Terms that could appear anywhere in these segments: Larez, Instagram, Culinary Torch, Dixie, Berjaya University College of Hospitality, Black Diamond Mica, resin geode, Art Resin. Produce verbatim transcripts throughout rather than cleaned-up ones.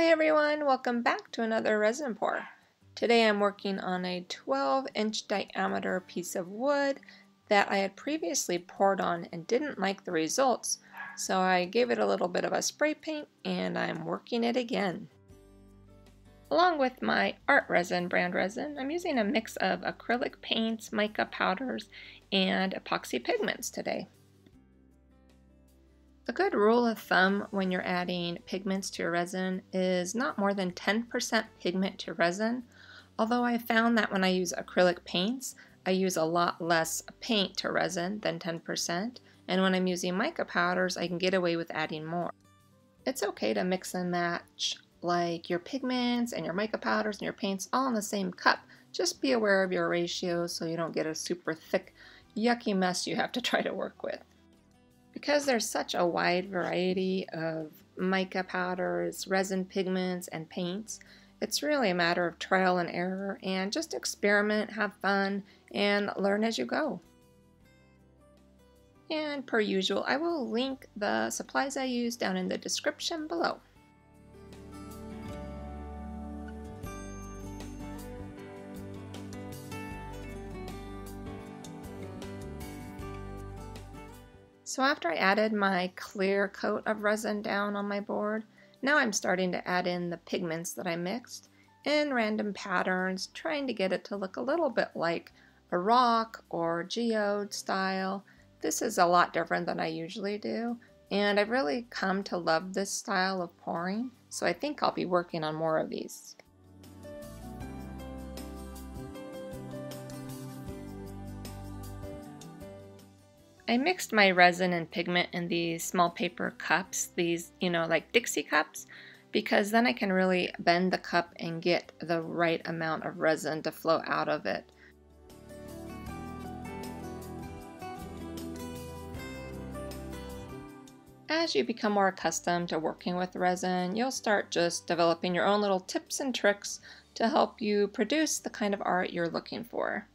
Hi everyone, welcome back to another resin pour. Today I'm working on a twelve inch diameter piece of wood that I had previously poured on and didn't like the results, so I gave it a little bit of a spray paint and I'm working it again. Along with my Art Resin brand resin, I'm using a mix of acrylic paints, mica powders, and epoxy pigments today. A good rule of thumb when you're adding pigments to your resin is not more than ten percent pigment to resin, although I found that when I use acrylic paints, I use a lot less paint to resin than ten percent, and when I'm using mica powders, I can get away with adding more. It's okay to mix and match like your pigments and your mica powders and your paints all in the same cup. Just be aware of your ratios so you don't get a super thick, yucky mess you have to try to work with. Because there's such a wide variety of mica powders, resin pigments, and paints, it's really a matter of trial and error, and just experiment, have fun, and learn as you go. And per usual, I will link the supplies I use down in the description below. So after I added my clear coat of resin down on my board, now I'm starting to add in the pigments that I mixed in random patterns, trying to get it to look a little bit like a rock or geode style. This is a lot different than I usually do, and I've really come to love this style of pouring, so I think I'll be working on more of these. I mixed my resin and pigment in these small paper cups, these, you know, like Dixie cups, because then I can really bend the cup and get the right amount of resin to flow out of it. As you become more accustomed to working with resin, you'll start just developing your own little tips and tricks to help you produce the kind of art you're looking for.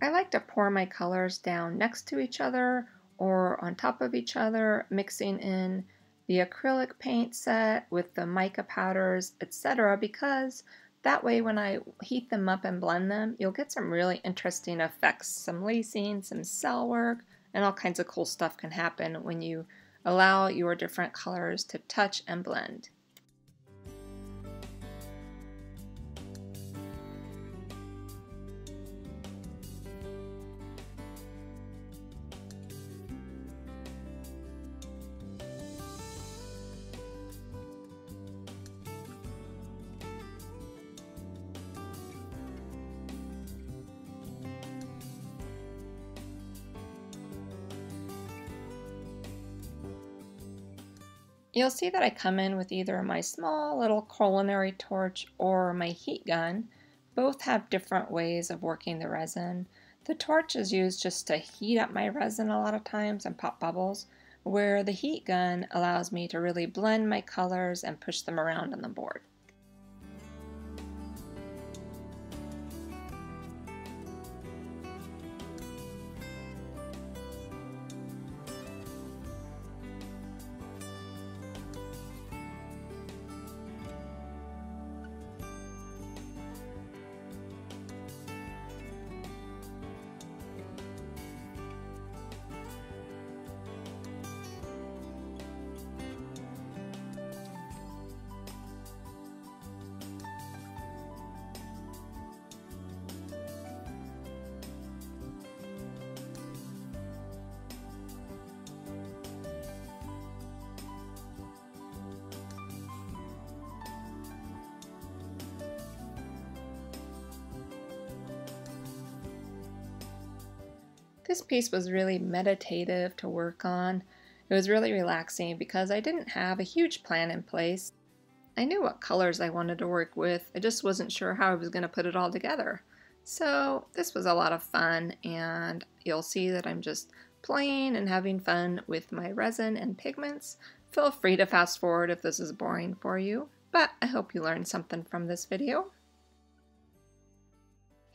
I like to pour my colors down next to each other or on top of each other, mixing in the acrylic paint set with the mica powders, et cetera, because that way when I heat them up and blend them, you'll get some really interesting effects, some lacing, some cell work, and all kinds of cool stuff can happen when you allow your different colors to touch and blend. You'll see that I come in with either my small little culinary torch or my heat gun. Both have different ways of working the resin. The torch is used just to heat up my resin a lot of times and pop bubbles, where the heat gun allows me to really blend my colors and push them around on the board. This piece was really meditative to work on. It was really relaxing because I didn't have a huge plan in place. I knew what colors I wanted to work with, I just wasn't sure how I was going to put it all together. So this was a lot of fun, and you'll see that I'm just playing and having fun with my resin and pigments. Feel free to fast forward if this is boring for you, but I hope you learned something from this video.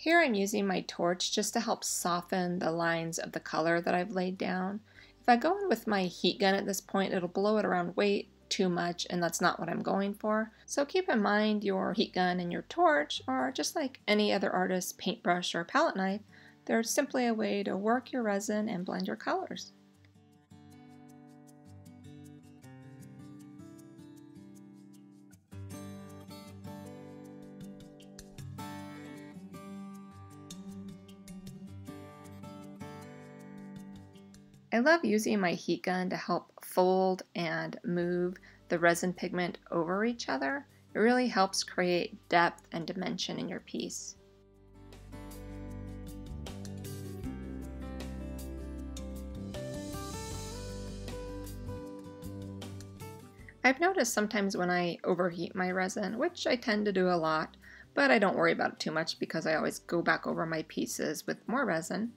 Here I'm using my torch just to help soften the lines of the color that I've laid down. If I go in with my heat gun at this point, it'll blow it around way too much, and that's not what I'm going for. So keep in mind your heat gun and your torch are just like any other artist's paintbrush or palette knife. They're simply a way to work your resin and blend your colors. I love using my heat gun to help fold and move the resin pigment over each other. It really helps create depth and dimension in your piece. I've noticed sometimes when I overheat my resin, which I tend to do a lot, but I don't worry about it too much because I always go back over my pieces with more resin.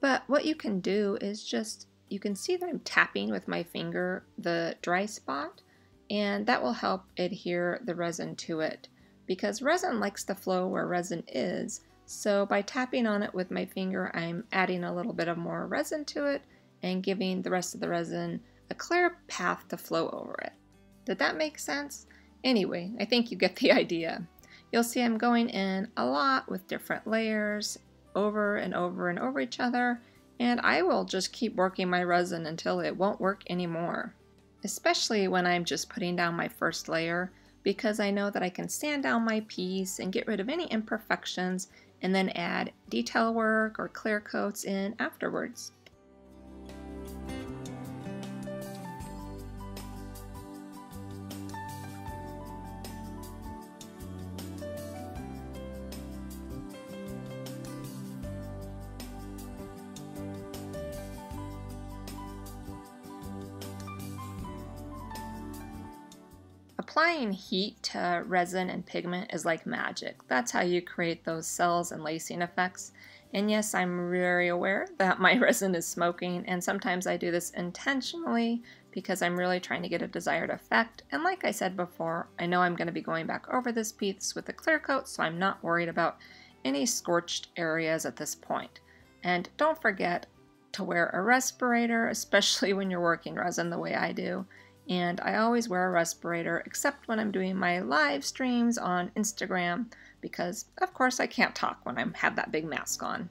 But what you can do is just, you can see that I'm tapping with my finger the dry spot, and that will help adhere the resin to it because resin likes to flow where resin is. So by tapping on it with my finger, I'm adding a little bit of more resin to it and giving the rest of the resin a clear path to flow over it. Did that make sense? Anyway, I think you get the idea. You'll see I'm going in a lot with different layers over and over and over each other, and I will just keep working my resin until it won't work anymore, especially when I'm just putting down my first layer, because I know that I can sand down my piece and get rid of any imperfections and then add detail work or clear coats in afterwards. Applying heat to resin and pigment is like magic. That's how you create those cells and lacing effects. And yes, I'm very aware that my resin is smoking, and sometimes I do this intentionally because I'm really trying to get a desired effect. And like I said before, I know I'm going to be going back over this piece with a clear coat, so I'm not worried about any scorched areas at this point. And don't forget to wear a respirator, especially when you're working resin the way I do. And I always wear a respirator except when I'm doing my live streams on Instagram because, of course, I can't talk when I have that big mask on.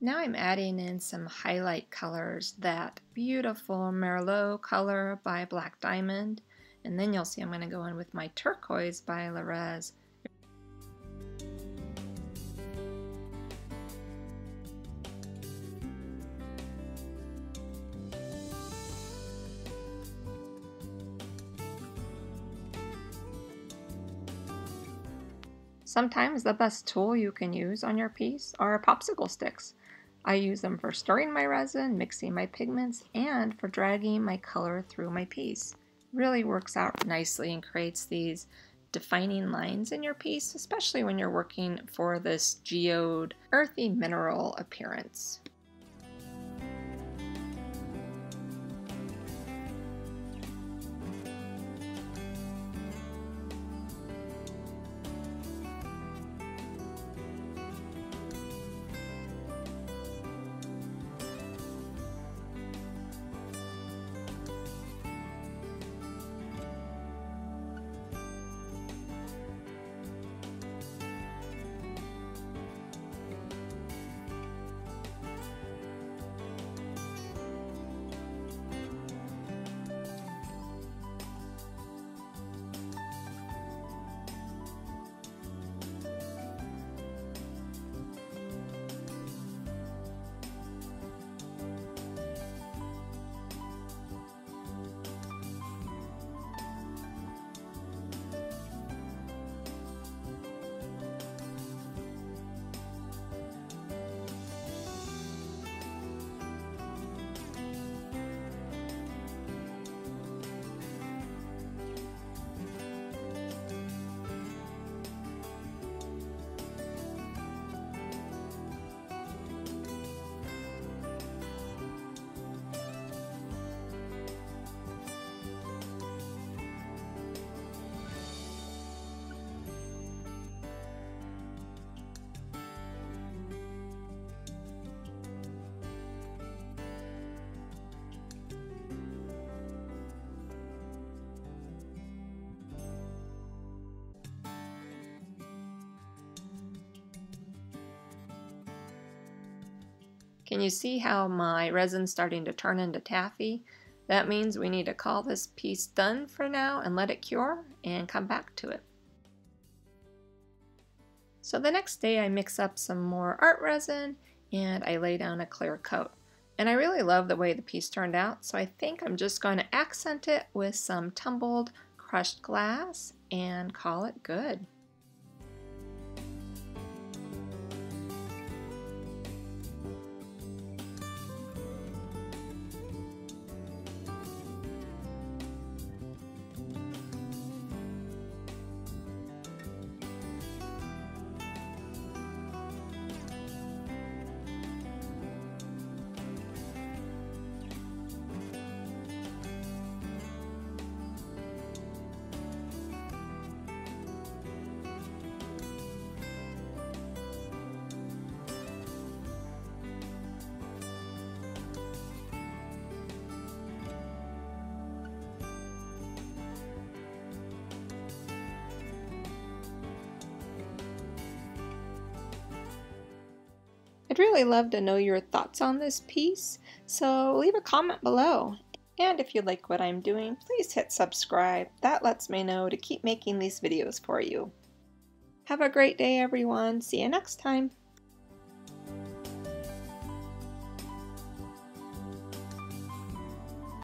Now I'm adding in some highlight colors, that beautiful Merlot color by Black Diamond, and then you'll see I'm going to go in with my turquoise by Larez. Sometimes the best tool you can use on your piece are popsicle sticks. I use them for stirring my resin, mixing my pigments, and for dragging my color through my piece. Really works out nicely and creates these defining lines in your piece, especially when you're working for this geode, earthy mineral appearance. Can you see how my resin's starting to turn into taffy? That means we need to call this piece done for now and let it cure and come back to it. So the next day I mix up some more art resin and I lay down a clear coat. And I really love the way the piece turned out, so I think I'm just going to accent it with some tumbled crushed glass and call it good. I'd really love to know your thoughts on this piece, so leave a comment below. And if you like what I'm doing, please hit subscribe. That lets me know to keep making these videos for you. Have a great day, everyone. See you next time.